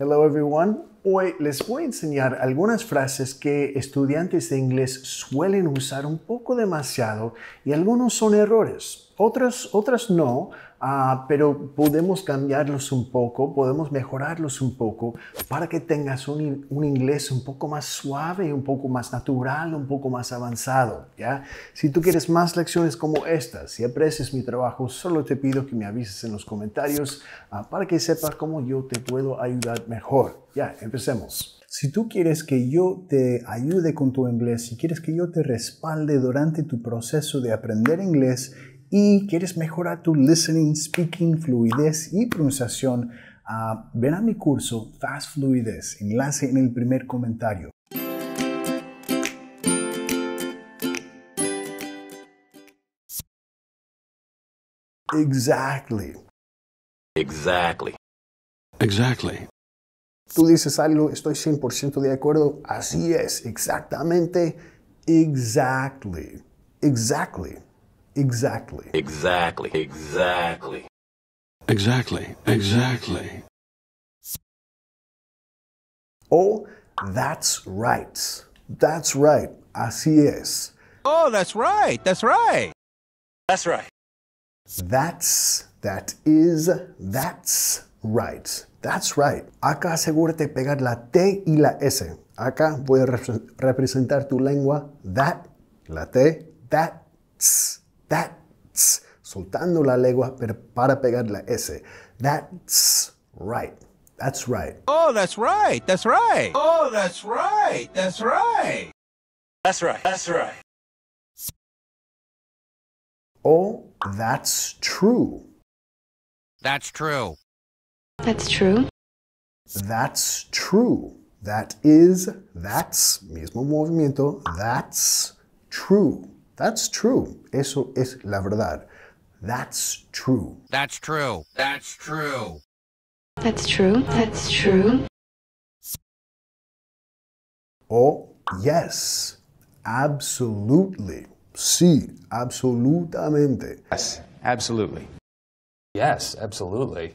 Hello everyone. Hoy les voy a enseñar algunas frases que estudiantes de inglés suelen usar un poco demasiado y algunos son errores, otras no, pero podemos cambiarlos un poco, podemos mejorarlos un poco para que tengas un inglés un poco más suave, un poco más natural, un poco más avanzado, ¿ya? Si tú quieres más lecciones como estas, si aprecias mi trabajo, solo te pido que me avises en los comentarios para que sepas cómo yo te puedo ayudar mejor. Ya, empecemos. Si tú quieres que yo te ayude con tu inglés, si quieres que yo te respalde durante tu proceso de aprender inglés y quieres mejorar tu listening, speaking, fluidez y pronunciación, ven a mi curso Fast Fluidez, enlace en el primer comentario. Exactly. Exactly. Exactly. Tú dices algo, estoy 100% de acuerdo, así es, exactamente, exactly, exactly, exactly, exactly, exactly, exactly, exactly. Oh, that's right, that's right, así es. Oh, that's right, that's right, that's right. That's right. That's right. Acá asegúrate de pegar la T y la S. Acá voy a representar tu lengua. That, la T, that's, that's. Soltando la lengua para pegar la S. That's right. That's right. Oh, that's right. That's right. Oh, that's right. That's right. That's right. That's right. Oh, that's true. That's true. That's true. That's true. That is, that's, mismo movimiento, that's true. That's true. Eso es la verdad. That's true. That's true. That's true. That's true. That's true. Oh, yes. Absolutely. Sí, absolutamente. Yes, absolutely. Yes, absolutely.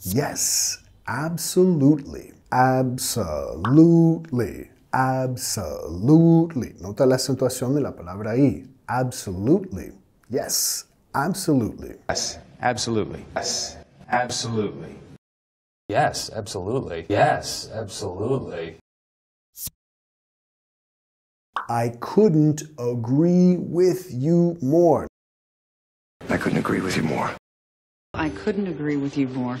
Yes, absolutely, absolutely, absolutely. Nota la acentuación de la palabra ahí. Absolutely. Yes, absolutely. Yes, absolutely. Yes, absolutely. Yes, absolutely. Yes, absolutely. I couldn't agree with you more. I couldn't agree with you more. I couldn't agree with you more.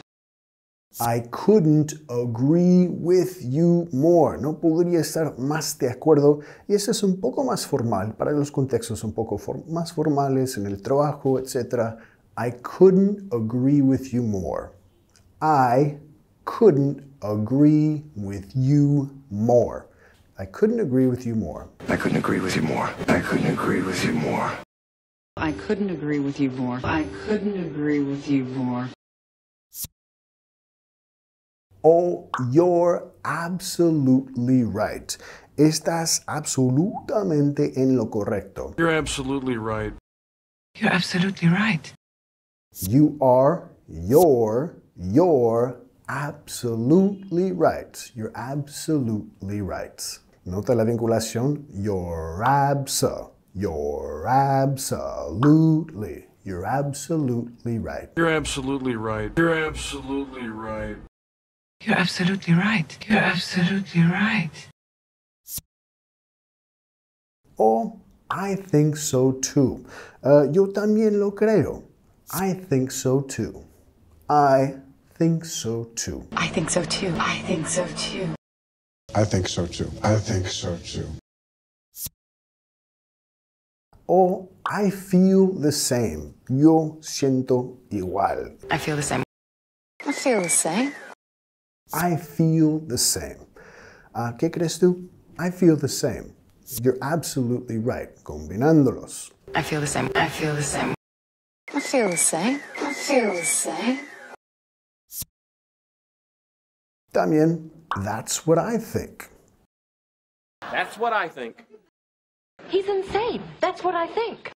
I couldn't agree with you more. No podría estar más de acuerdo. Y eso es un poco más formal para los contextos un poco más formales en el trabajo, etc. I couldn't agree with you more. I couldn't agree with you more. I couldn't agree with you more. I couldn't agree with you more. I couldn't agree with you more. I couldn't agree with you more. I couldn't agree with you more. Oh, you're absolutely right. Estás absolutamente en lo correcto. You're absolutely right. You're absolutely right. You are, you're absolutely right. You're absolutely right. Nota la vinculación. You're absolutely. You're absolutely right. You're absolutely right. You're absolutely right. You're absolutely right. You're absolutely right. Oh, I think so too. Yo también lo creo. I think so too. I think so too. I think so too. I think so too. I think so too. I think so too. Oh, I feel the same. Yo siento igual. I feel the same. I feel the same. I feel the same. ¿Qué crees tú? I feel the same. You're absolutely right. Combinándolos. I feel the same. I feel the same. I feel the same. I feel the same. También, that's what I think. That's what I think. He's insane. That's what I think.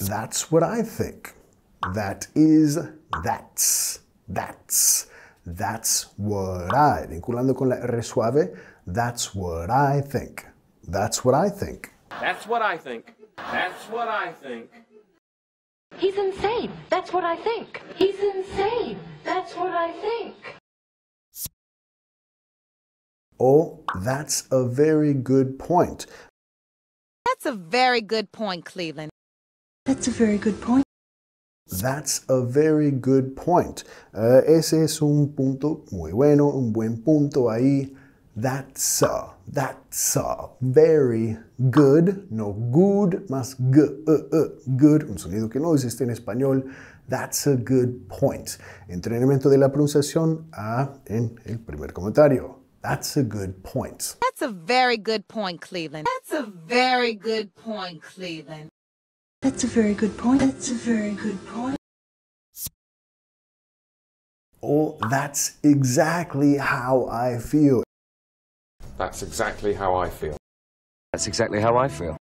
That's what I think. That is, that's. That's what I, vinculando con la R suave, that's what I think. That's what I think. That's what I think. That's what I think. He's insane. That's what I think. He's insane. That's what I think. Oh, that's a very good point. That's a very good point, Cleveland. That's a very good point. That's a very good point. Ese es un punto muy bueno, un buen punto ahí. That's a very good, no good, más g, good, un sonido que no existe en español. That's a good point. Entrenamiento de la pronunciación en el primer comentario. That's a good point. That's a very good point, Cleveland. That's a very good point, Cleveland. That's a very good point. That's a very good point. Oh, that's exactly how I feel. That's exactly how I feel. That's exactly how I feel.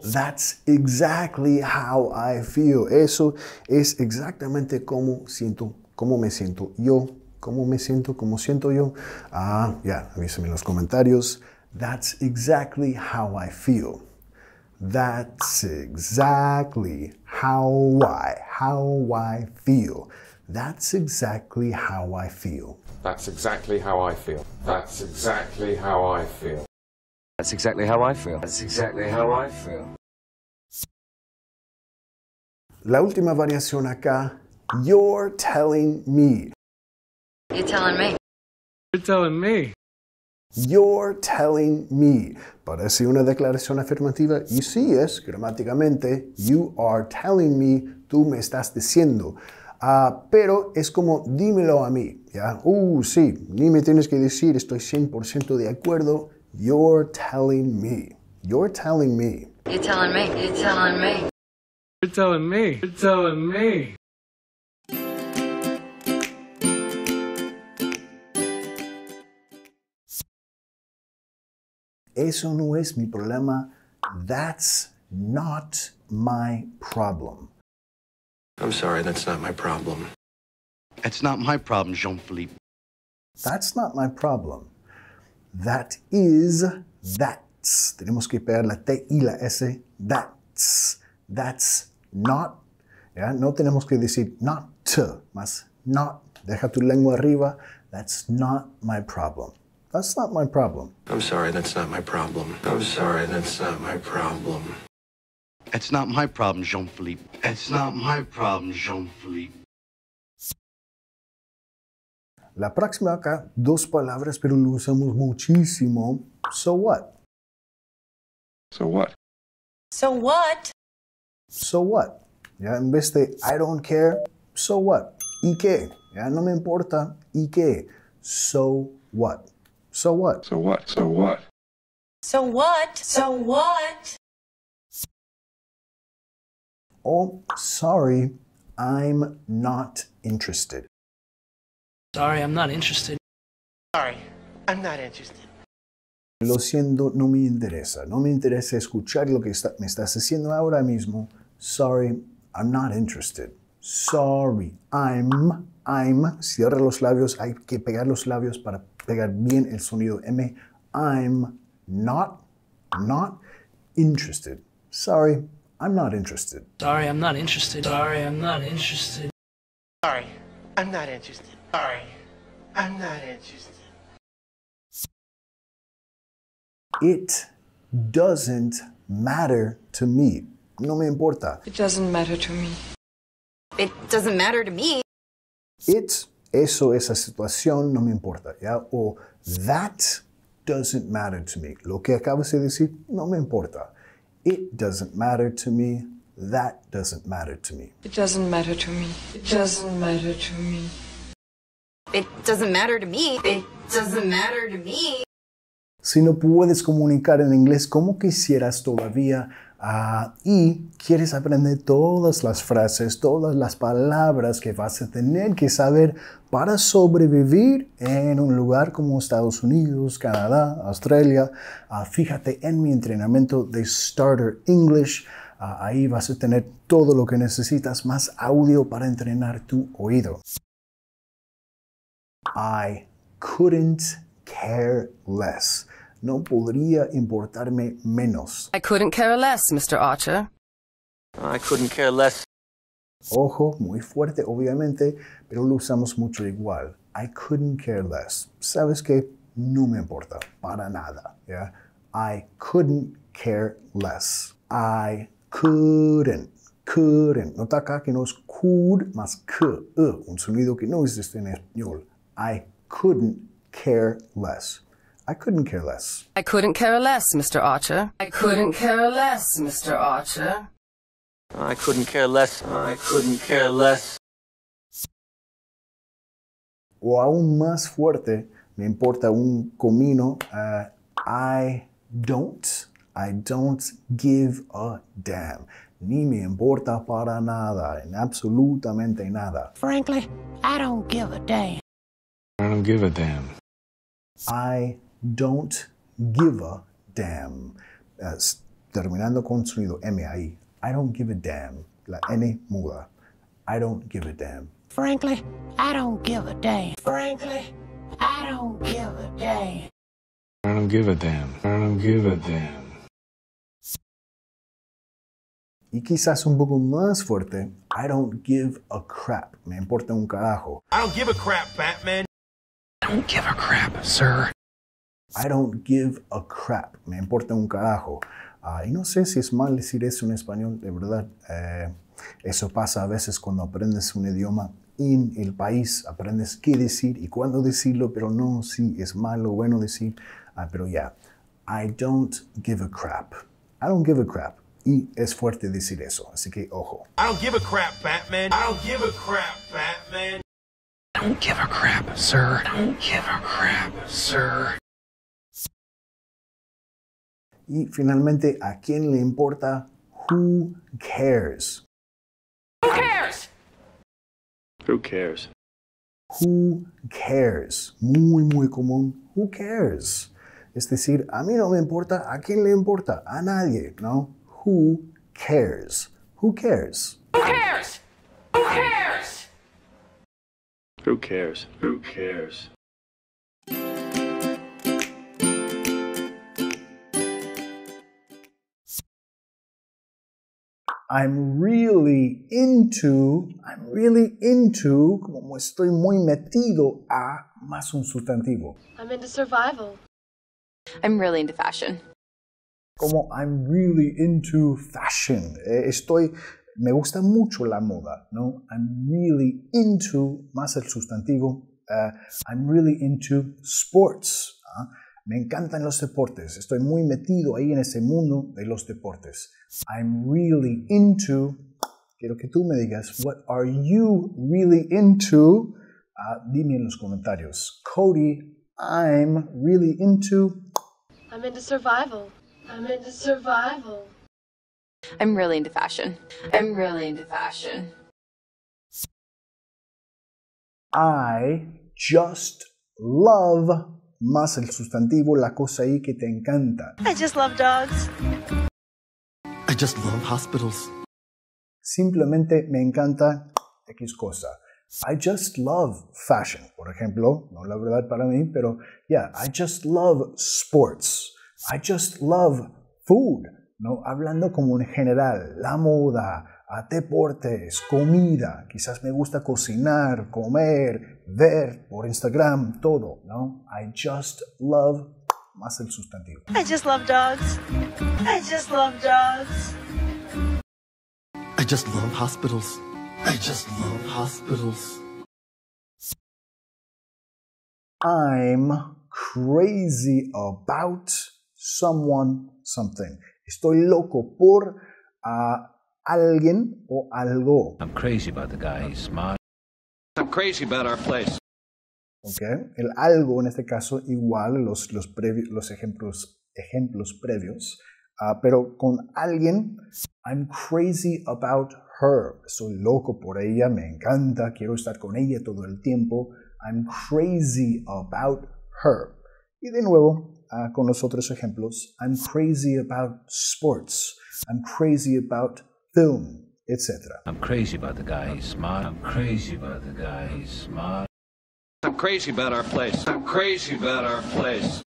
That's exactly how I feel. Eso es exactamente como siento, como me siento yo. ¿Cómo me siento? ¿Cómo siento yo? Ya, avísame en los comentarios. That's exactly how I feel. That's exactly how I feel. That's exactly how I feel. That's exactly how I feel. That's exactly how I feel. That's exactly how I feel. That's exactly how I feel. La última variación acá. You're telling me. You're telling me. You're telling me. You're telling me. Parece una declaración afirmativa y sí es gramáticamente. You are telling me. Tú me estás diciendo. Pero es como dímelo a mí. ¿Ya? Sí, ni me tienes que decir. Estoy 100% de acuerdo. You're telling me. You're telling me. You're telling me. You're telling me. You're telling me. You're telling me. Eso no es mi problema. That's not my problem. I'm sorry, that's not my problem. That's not my problem, Jean-Philippe. That's not my problem. That is, that's. Tenemos que pegar la T y la S. That's. That's not. ¿Ya? No tenemos que decir not, más not. Deja tu lengua arriba. That's not my problem. That's not my problem. I'm sorry, that's not my problem. I'm sorry, that's not my problem. That's not my problem, Jean-Philippe. That's not my problem, Jean-Philippe. La próxima acá, dos palabras, pero lo usamos muchísimo. So what? So what? So what? So what? Ya, en vez de I don't care, so what? ¿Y qué? Ya, no me importa, ¿y qué? So what? So what? So what? So what? So what? So what? Oh, sorry, I'm not interested. Sorry, I'm not interested. Sorry, I'm not interested. Lo siento, no me interesa. No me interesa escuchar lo que me estás haciendo ahora mismo. Sorry, I'm not interested. Sorry, I'm. Cierra los labios, hay que pegar los labios para pegar bien el sonido M. I'm not interested. Sorry, I'm not interested. Sorry, I'm not interested. Sorry, I'm not interested. Sorry, I'm not interested. Sorry, I'm not interested. It doesn't matter to me. No me importa. It doesn't matter to me. It doesn't matter to me. It, eso, esa situación, no me importa, ¿ya? O that doesn't matter to me. Lo que acabas de decir, no me importa. It doesn't matter to me. That doesn't matter to me. It doesn't matter to me. It doesn't matter to me. It doesn't matter to me. It doesn't matter to me. Si no puedes comunicar en inglés como quisieras todavía, y quieres aprender todas las frases, todas las palabras que vas a tener que saber para sobrevivir en un lugar como Estados Unidos, Canadá, Australia, fíjate en mi entrenamiento de Starter English. Ahí vas a tener todo lo que necesitas, más audio para entrenar tu oído. I couldn't care less. No podría importarme menos. I couldn't care less, Mr. Archer. I couldn't care less. Ojo, muy fuerte, obviamente, pero lo usamos mucho igual. I couldn't care less. ¿Sabes qué? No me importa, para nada. Yeah? I couldn't care less. I couldn't. Couldn't. Nota acá que no es could más que, un sonido que no existe en español. I couldn't care less. I couldn't care less. I couldn't care less, Mr. Archer. I couldn't care less, Mr. Archer. I couldn't care less. I couldn't care less. O aún más fuerte, me importa un comino. I don't give a damn. Ni me importa para nada, en absolutamente nada. Frankly, I don't give a damn. I don't give a damn. I don't give a damn. Terminando con sonido M ahí. I don't give a damn. La N muda. I don't give a damn. Frankly, I don't give a damn. Frankly, I don't give a damn. I don't give a damn. I don't give a damn. Y quizás un poco más fuerte. I don't give a crap. Me importa un carajo. I don't give a crap, Batman. I don't give a crap, sir. I don't give a crap. Me importa un carajo. Y no sé si es mal decir eso en español, de verdad. Eso pasa a veces cuando aprendes un idioma en el país. Aprendes qué decir y cuándo decirlo, pero no si es malo o bueno decir. Pero ya. Yeah. I don't give a crap. I don't give a crap. Y es fuerte decir eso, así que ojo. I don't give a crap, Batman. I don't give a crap, Batman. I don't give a crap, sir. I don't give a crap, sir. Y finalmente, ¿a quién le importa? Who cares? Who cares? Who cares? Who cares? Muy, muy común. Who cares? Es decir, a mí no me importa, ¿a quién le importa? A nadie, ¿no? Who cares? Who cares? Who cares? Who cares? Who cares? Who cares? I'm really into, como estoy muy metido a, más un sustantivo. I'm into survival. I'm really into fashion. Como I'm really into fashion. Me gusta mucho la moda, ¿no? I'm really into, más el sustantivo. I'm really into sports. Me encantan los deportes. Estoy muy metido ahí en ese mundo de los deportes. I'm really into. Quiero que tú me digas, what are you really into? Dime en los comentarios. Cody, I'm really into. I'm into survival. I'm into survival. I'm really into fashion. I'm really into fashion. I just love, más el sustantivo, la cosa ahí que te encanta. I just love dogs. I just love hospitals. Simplemente me encanta X cosa. I just love fashion, por ejemplo. No la verdad para mí, pero yeah, I just love sports. I just love food, ¿no? Hablando como en general, la moda, deportes, comida. Quizás me gusta cocinar, comer, ver por Instagram, todo, ¿no? I just love, más el sustantivo. I just love dogs. I just love dogs. I just love hospitals. I just love hospitals. I'm crazy about someone, something. Estoy loco por alguien o algo. I'm crazy about the guy, he's smart. I'm crazy about our place. Okay, el algo en este caso igual los ejemplos previos, pero con alguien. I'm crazy about her. Estoy loco por ella, me encanta, quiero estar con ella todo el tiempo. I'm crazy about her. Y de nuevo, con los otros ejemplos, I'm crazy about sports, I'm crazy about film, etc. I'm crazy about the guy, he's smart. I'm crazy about the guy, he's smart. I'm I'm crazy about our place. I'm crazy about our place.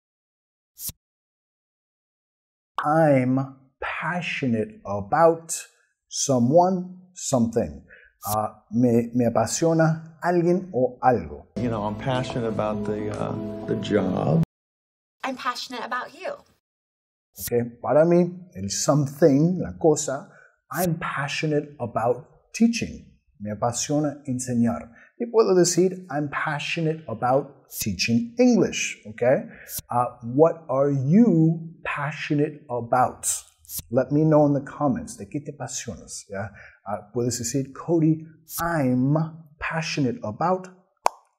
I'm passionate about someone, something. Me apasiona alguien o algo. You know, I'm passionate about the job. I'm passionate about you. Okay, para mí, el something, la cosa, I'm passionate about teaching. Me apasiona enseñar. Y puedo decir, I'm passionate about teaching English, okay? What are you passionate about? Let me know in the comments. ¿De qué te apasionas? Yeah? Puedes decir, Cody, I'm passionate about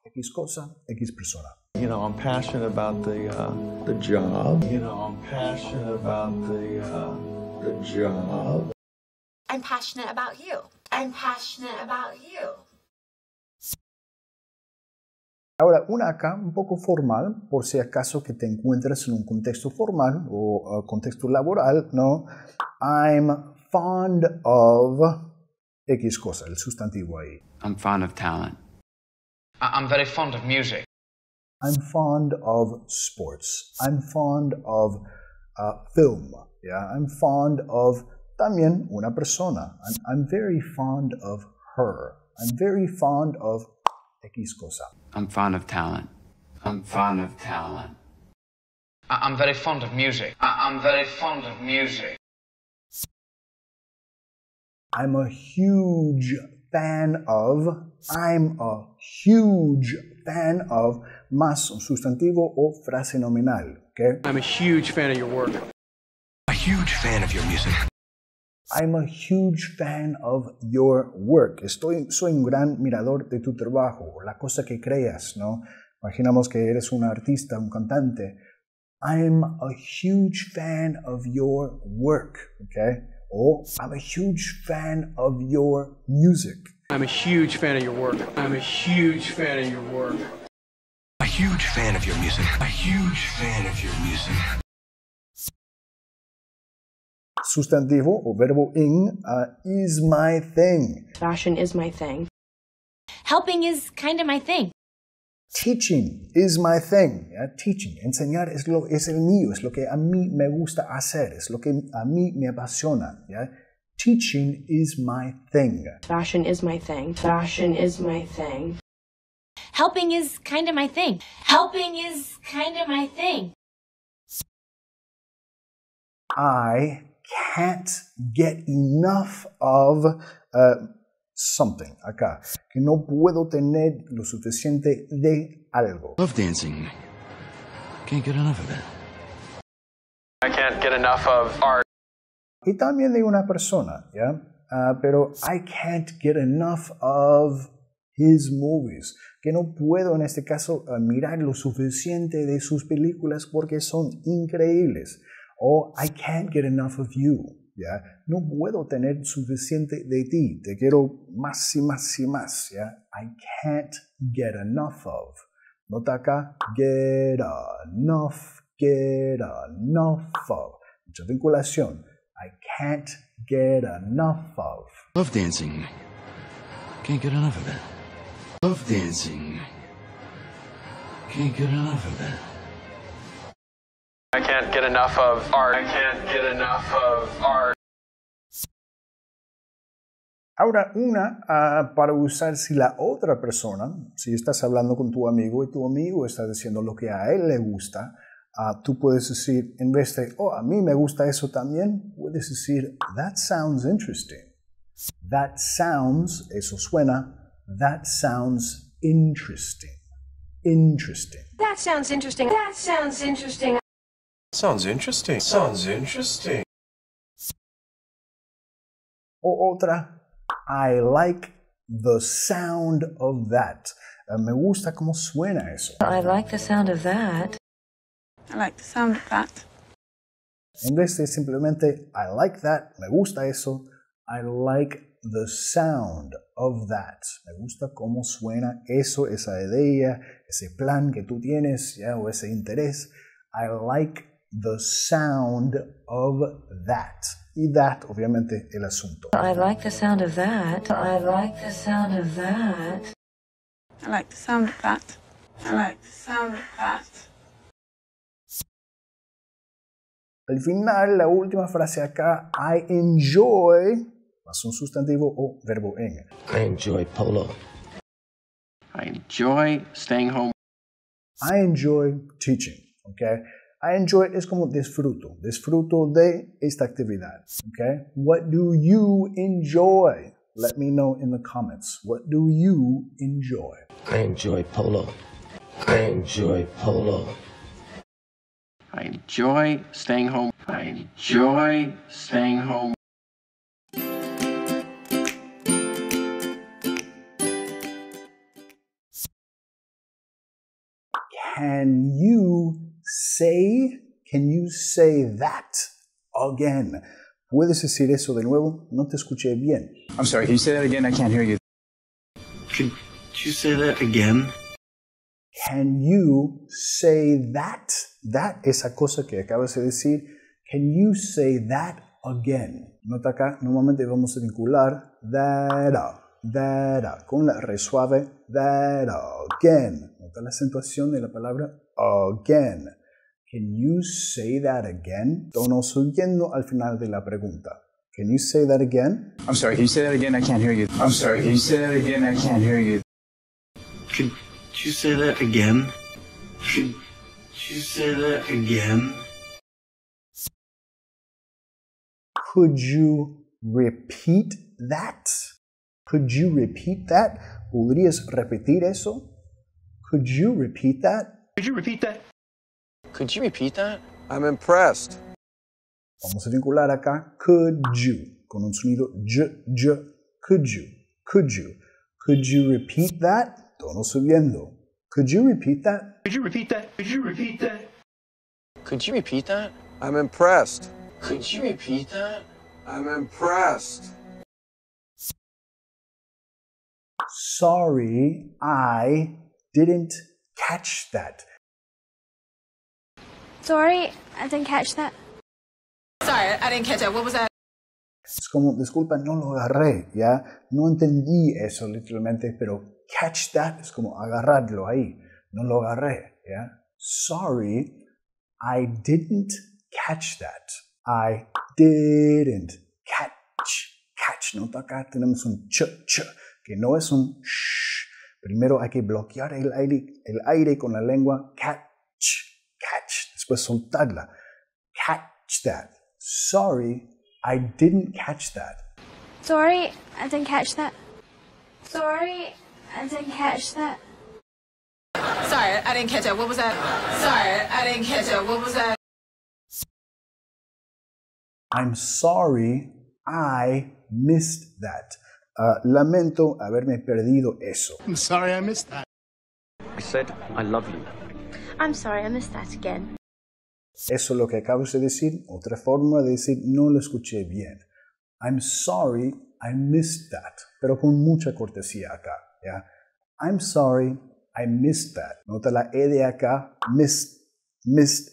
X cosa, X persona. You know, I'm passionate about the job. You know, I'm passionate about the job. I'm passionate about you. I'm passionate about you. Ahora, una acá un poco formal, por si acaso que te encuentres en un contexto formal o contexto laboral, ¿no? I'm fond of X cosa, el sustantivo ahí. I'm fond of talent. I'm very fond of music. I'm fond of sports. I'm fond of film. Yeah, I'm fond of también una persona. I'm very fond of her. I'm very fond of X cosa. I'm fond of talent. I'm fond of talent. I'm very fond of music. I'm very fond of music. I'm a huge fan of. I'm a huge fan of, más un sustantivo o frase nominal, okay? I'm a huge fan of your work. A huge fan of your music. I'm a huge fan of your work. Soy un gran mirador de tu trabajo, o la cosa que creas, ¿no? Imaginamos que eres un artista, un cantante. I'm a huge fan of your work, okay? O I'm a huge fan of your music. I'm a huge fan of your work. I'm a huge fan of your work. A huge fan of your music. A huge fan of your music. Sustantivo o verbo ing is my thing. Fashion is my thing. Helping is kind of my thing. Teaching is my thing. Yeah? Teaching, enseñar es el mío, es lo que a mí me gusta hacer, es lo que a mí me apasiona. Yeah? Teaching is my thing. Fashion is my thing. Fashion is my thing. Helping is kind of my thing. Helping is kind of my thing. I can't get enough of something. Acá. Que no puedo tener lo suficiente de algo. Love dancing. Can't get enough of it. I can't get enough of art. Y también de una persona, ¿ya? Pero I can't get enough of his movies. Que no puedo, en este caso, mirar lo suficiente de sus películas porque son increíbles. O I can't get enough of you, ¿ya? No puedo tener suficiente de ti. Te quiero más y más y más, ¿ya? I can't get enough of. Nota acá, get enough of. Mucha vinculación. I can't get enough of. Love dancing. Can't get enough of it. Love dancing. Can't get enough of it. I can't get enough of art. I can't get enough of art. Ahora una para usar si la otra persona, si estás hablando con tu amigo y tu amigo está diciendo lo que a él le gusta, tú puedes decir, en vez de, oh, a mí me gusta eso también, puedes decir, that sounds interesting. That sounds, eso suena, that sounds interesting. Interesting. That sounds interesting. That sounds interesting. Sounds interesting. Sounds interesting. O otra, I like the sound of that. Me gusta cómo suena eso. I like the sound of that. I like the sound of that. En vez de simplemente, I like that, me gusta eso, I like the sound of that. Me gusta cómo suena eso, esa idea, ese plan que tú tienes, ya, o ese interés. I like the sound of that. Y that, obviamente, el asunto. I like the sound of that. I like the sound of that. I like the sound of that. I like the sound of that. Al final, la última frase acá, I enjoy, más un sustantivo o verbo en. I enjoy polo. I enjoy staying home. I enjoy teaching, okay? I enjoy es como disfruto de esta actividad, okay? What do you enjoy? Let me know in the comments. What do you enjoy? I enjoy polo. I enjoy polo. I enjoy staying home. I enjoy staying home. Can you say that again? ¿Puedes decir eso de nuevo? No te escuché bien. I'm sorry, can you say that again? I can't hear you. Could you say that again? Can you say that? That, esa cosa que acabas de decir. Can you say that again? Nota acá, normalmente vamos a vincular that up, con la re suave, that again. Nota la acentuación de la palabra again. Can you say that again? Tono subiendo al final de la pregunta. Can you say that again? I'm sorry, can you say that again? I can't hear you. I'm sorry, can you say that again? I can't hear you. Could you say that again? Could you say that again? Could you repeat that? Could you repeat that? ¿Podrías repetir eso? Could you repeat that? Could you repeat that? Could you repeat that? I'm impressed. Vamos a vincular acá could you con un sonido j. Could you? Could you repeat that? Tono subiendo. Could you repeat that? Could you repeat that? Could you repeat that? Could you repeat that? I'm impressed. Could you repeat that? I'm impressed. Sorry, I didn't catch that. Sorry, I didn't catch that. Sorry, I didn't catch that. What was that? Es como, disculpa, no lo agarré, ¿ya? No entendí eso, literalmente, pero catch that es como agarrarlo ahí. No lo agarré, ¿ya? Sorry, I didn't catch that. I didn't catch. Nota acá tenemos un ch, que no es un sh. Primero hay que bloquear el aire con la lengua. Catch. Después soltarla. Catch that. Sorry, I didn't catch that. Sorry, I didn't catch that. Sorry, I didn't catch that. Sorry, I didn't catch that. What was that? Sorry, I didn't catch that. What was that? I'm sorry, I missed that. Lamento haberme perdido eso. I'm sorry, I missed that. I said, I love you. I'm sorry, I missed that again. Eso es lo que acabas de decir. Otra forma de decir, no lo escuché bien. I'm sorry, I missed that. Pero con mucha cortesía acá, ¿ya? I'm sorry, I missed that. Nota la E de acá, missed.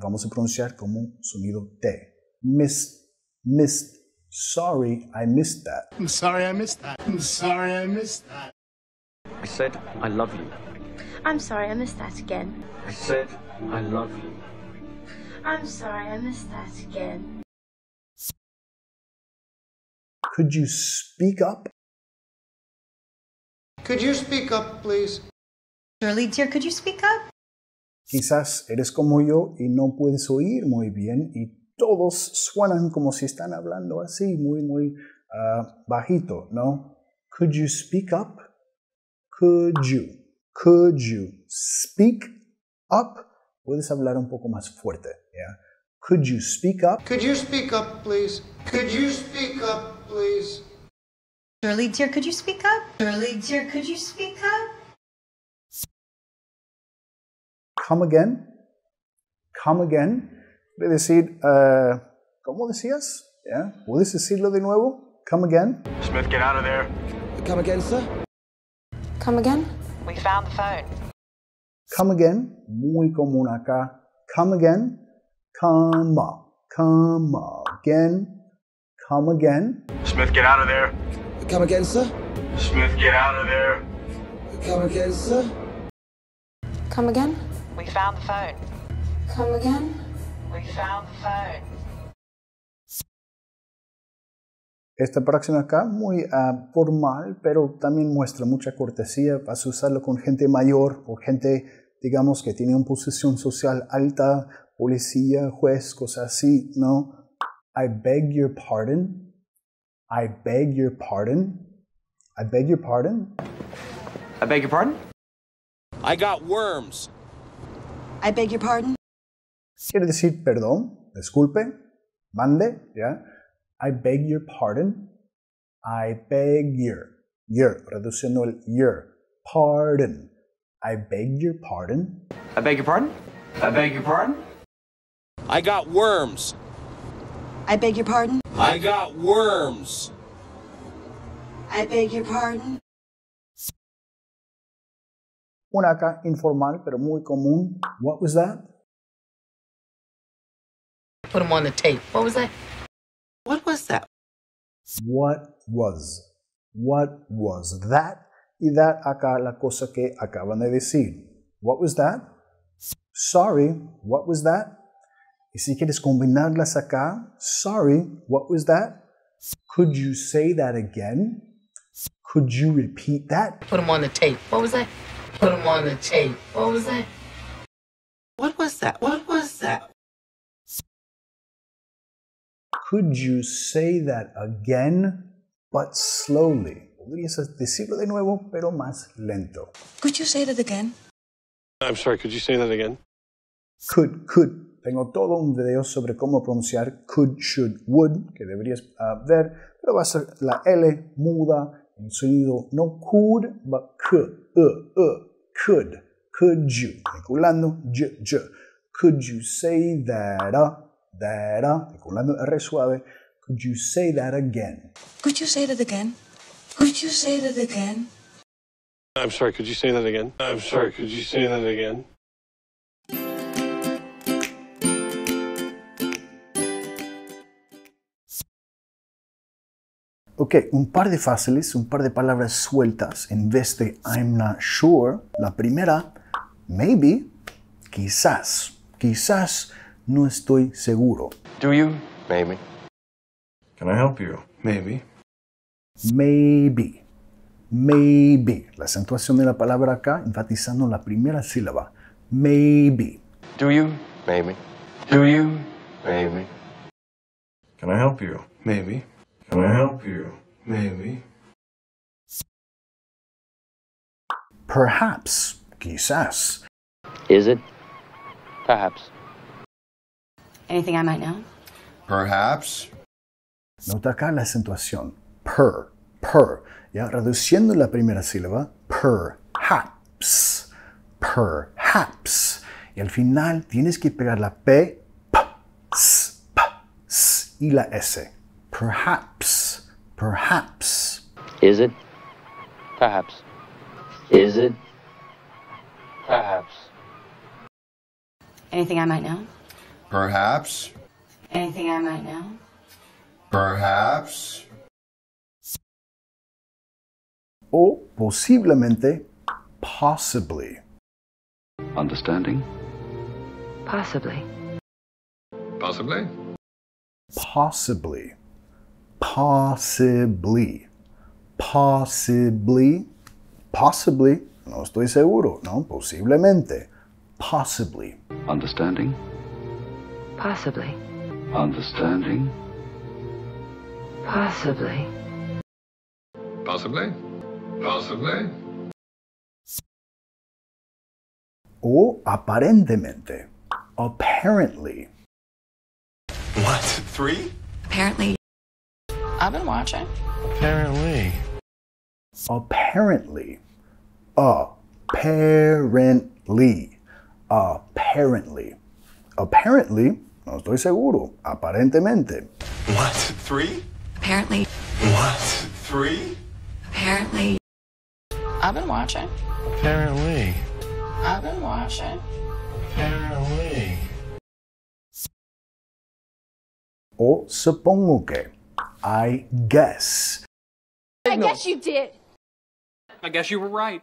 Vamos a pronunciar como un sonido T. Missed. Sorry, I missed that. I'm sorry, I missed that. I'm sorry, I missed that. I said, I love you. I'm sorry, I missed that again. I said, I love you. I'm sorry, I missed that again. Could you speak up? Could you speak up, please? Shirley, dear, could you speak up? Quizás eres como yo y no puedes oír muy bien y todos suenan como si están hablando así, muy bajito, ¿no? Could you speak up? Could you speak up? Puedes hablar un poco más fuerte, yeah? Could you speak up? Could you speak up, please? Could you speak up, please? Shirley, dear, could you speak up? Shirley, dear, could you speak up? Come again. Come again. De decir, ¿cómo decías? Yeah. ¿Puedes decirlo de nuevo? Come again. Smith, get out of there. Come again, sir. Come again. We found the phone. Come again, muy común acá. Come again, come again. Smith, get out of there. Come again, sir. Smith, get out of there. Come again, sir. Come again? We found the phone. Come again? We found the phone. Esta práctica acá muy formal, pero también muestra mucha cortesía. Vas a usarlo con gente mayor o gente, digamos, que tiene una posición social alta, policía, juez, cosas así, ¿no? I beg your pardon. I beg your pardon. I beg your pardon. I beg your pardon. I got worms. I beg your pardon. Quiere decir perdón, disculpe, mande, ¿ya? I beg your pardon. I beg your, reduciendo el your, pardon. I beg your pardon. I beg your pardon. I beg your pardon. I got worms. I beg your pardon. I got worms. I beg your pardon. Una acá informal, pero muy común. What was that? Put them on the tape. What was that? What was that? What was that? Y that acá la cosa que acaban de decir. What was that? Sorry, what was that? Y si quieres combinarlas acá, sorry, what was that? Could you say that again? Could you repeat that? Put them on the tape. What was that? Put them on the tape. What was that? What was that? What was that? Could you say that again, but slowly? Podrías decirlo de nuevo, pero más lento. Could you say that again? I'm sorry, could you say that again? Could. Tengo todo un video sobre cómo pronunciar could, should, would, que deberías ver, pero va a ser la L muda, el sonido no could, but could, could you, articulando, could you say that, articulando R suave, could you say that again? Could you say that again? Could you say that again? I'm sorry, could you say that again? I'm sorry, could you say that again? Ok, un par de fáciles, un par de palabras sueltas en vez de I'm not sure. La primera, maybe, quizás. Quizás no estoy seguro. Do you? Maybe. Can I help you? Maybe. Maybe. Maybe. La acentuación de la palabra acá, enfatizando la primera sílaba. Maybe. Do you? Maybe. Do you? Maybe. Can I help you? Maybe. Can I help you? Maybe. Perhaps. Quizás. Is it? Perhaps. Anything I might know? Perhaps. Nota acá la acentuación. Per. Per. Ya, reduciendo la primera sílaba. Perhaps. Perhaps. Y al final tienes que pegar la P, P, S y la S. Perhaps. Perhaps. Is it? Perhaps. Is it? Perhaps. Anything I might know? Perhaps. Anything I might know? Perhaps. O posiblemente, possibly. Understanding? Possibly. Possibly? Possibly. Possibly. Possibly. Possibly. No estoy seguro, ¿no? Posiblemente. Possibly. Understanding. Possibly. Understanding. Possibly. Possibly. Possibly. O aparentemente. Apparently. What? Three? Apparently. I've been watching. Apparently. Apparently. Apparently. Apparently. Apparently. No estoy seguro. Aparentemente. What? Three? Apparently. What? Three? Apparently. I've been watching. Apparently. I've been watching. Apparently. O supongo que. I guess. I guess you did. I guess you were right.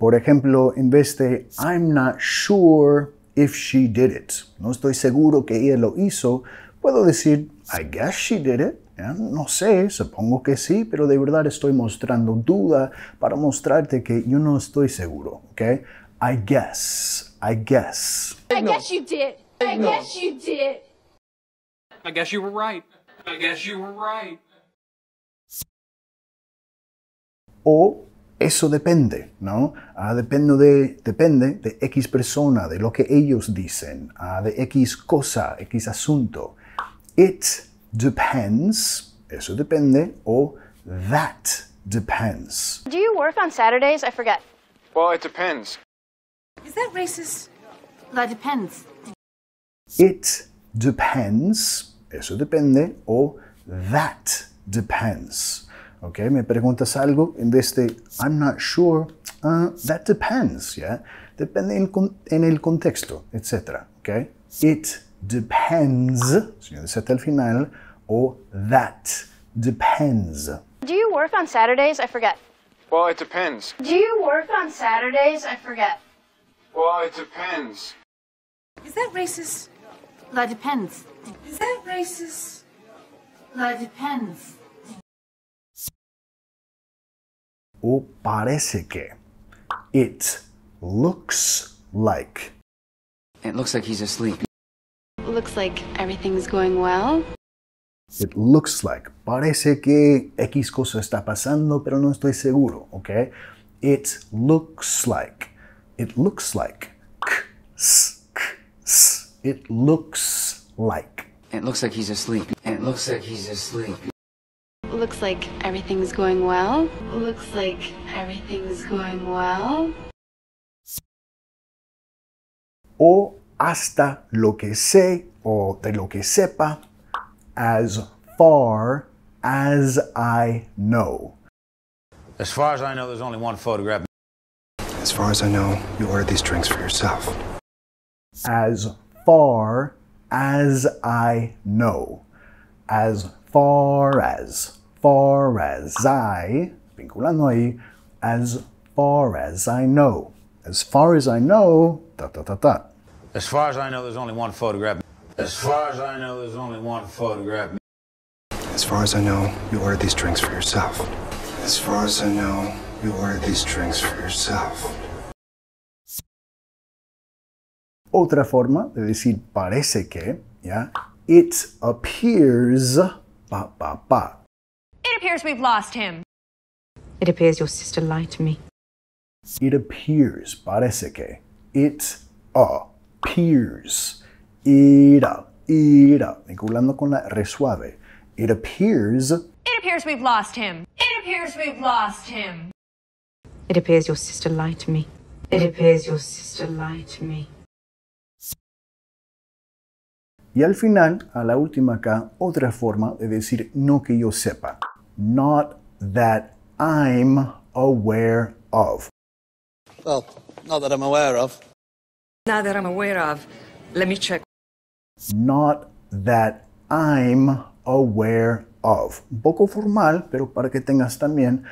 Por ejemplo, en vez de I'm not sure if she did it, no estoy seguro que ella lo hizo, puedo decir I guess she did it. No sé, supongo que sí, pero de verdad estoy mostrando duda para mostrarte que yo no estoy seguro, ¿ok? I guess, I guess. I guess you did. I guess you did. I guess you were right. I guess you were right. O eso depende, ¿no? Depende de X persona, de lo que ellos dicen, de X cosa, X asunto. It depends, eso depende, o that depends. Do you work on Saturdays? I forget. Well, it depends. Is that racist? That depends. It depends, eso depende, o that depends. Ok, me preguntas algo, en vez de I'm not sure, that depends, yeah? Depende en el contexto, etc. Ok, it depends, si yo decía hasta el final, o that depends. Do you work on Saturdays? I forget. Well, it depends. Do you work on Saturdays? I forget. Well, it depends. Is that racist? That depends. Is that racist? That depends. O parece que. It looks like. It looks like he's asleep. Looks like everything's going well. It looks like. Parece que X cosa está pasando, pero no estoy seguro, ¿ok? It looks like. It looks like. It looks like. It looks like he's asleep. It looks like he's asleep. Looks like everything's going well. Looks like everything's going well. O hasta lo que sé, o de lo que sepa, as far as I know. As far as I know, there's only one photograph. As far as I know, you ordered these drinks for yourself. As far as I know. As far as I, vinculando ahí, as far as I know. As far as I know, ta ta ta ta. As far as I know, there's only one photograph. As far as I know, there's only one photograph. As far as I know, you ordered these drinks for yourself. As far as I know, you ordered these drinks for yourself. Otra forma de decir parece que, yeah? It appears, ba, ba, ba. It appears we've lost him. It appears your sister lied to me. It appears, parece que. It appears. Ira, vinculando con la re suave. It appears. It appears we've lost him. It appears we've lost him. It appears your sister lied to me. It appears your sister lied to me. Y al final, a la última acá, otra forma de decir no que yo sepa. Not that I'm aware of. Well, not that I'm aware of. Not that I'm aware of. Let me check. Not that I'm aware of. Un poco formal, pero para que tengas también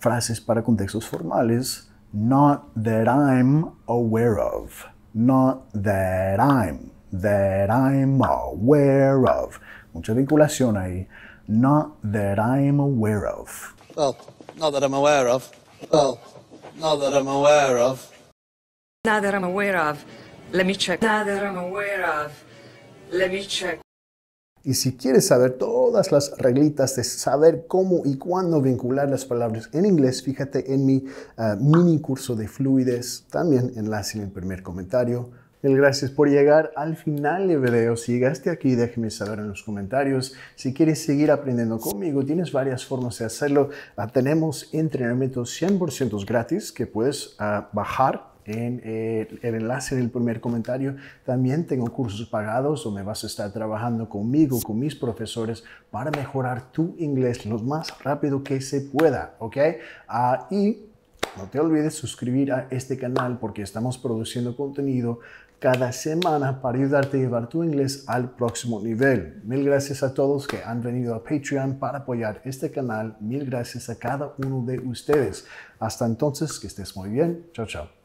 frases para contextos formales. Not that I'm aware of. Not that I'm. That I'm aware of. Mucha vinculación ahí. Not that I'm aware of. Well, not that I'm aware of. Well, not that I'm aware of. Not that I'm aware of. Let me check. Not that I'm aware of. Let me check. Y si quieres saber todas las reglitas de saber cómo y cuándo vincular las palabras en inglés, fíjate en mi mini curso de fluidez. También enlace en el primer comentario. Mil gracias por llegar al final del video. Si llegaste aquí, déjame saber en los comentarios. Si quieres seguir aprendiendo conmigo, tienes varias formas de hacerlo. Tenemos entrenamientos 100% gratis que puedes bajar en el enlace en el primer comentario. También tengo cursos pagados donde vas a estar trabajando conmigo, con mis profesores, para mejorar tu inglés lo más rápido que se pueda, ¿ok? Y No te olvides suscribir a este canal porque estamos produciendo contenido cada semana para ayudarte a llevar tu inglés al próximo nivel. Mil gracias a todos que han venido a Patreon para apoyar este canal. Mil gracias a cada uno de ustedes. Hasta entonces, que estés muy bien. Chao, chao.